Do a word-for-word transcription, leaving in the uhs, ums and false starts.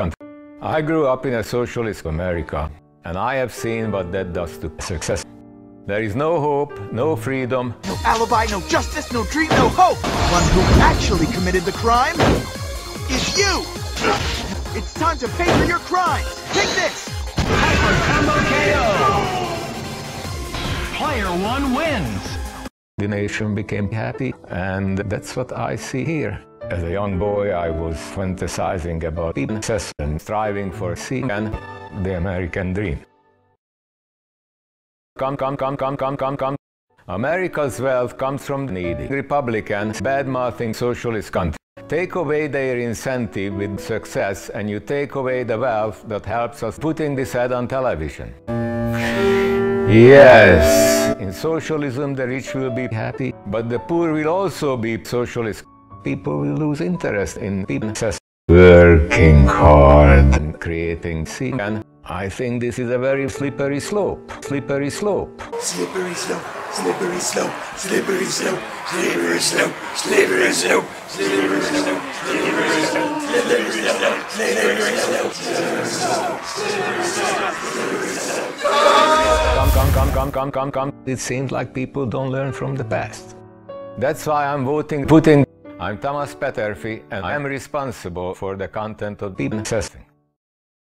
country. I grew up in a socialist America, and I have seen what that does to success. There is no hope, no freedom, no alibi, no justice, no dream, no hope. One who actually committed the crime is you. It's time to pay for your crimes. Take this. Hyper combo K O. Player one wins. The nation became happy, and that's what I see here. As a young boy, I was fantasizing about success and striving for C N, the American dream. Come, come, come, come, come, come, come. America's wealth comes from needy Republicans, bad-mouthing socialist countries. Take away their incentive with success, and you take away the wealth that helps us putting this ad on television. Yes, in socialism the rich will be happy, but the poor will also be socialist. People will lose interest in success. Working hard and creating C N. I think this is a very slippery slope. Slippery slope. Slippery slope. Slippery slope. Slippery slope. Slippery slope. Slippery slope. Slippery slope. Slippery slope. Slippery slope. Slippery slope. Slippery slope. Come, come, come, come, come, come, come. It seems like people don't learn from the past. That's why I'm voting Putin. I'm Thomas Peterffy, and I'm responsible for the content of people testing.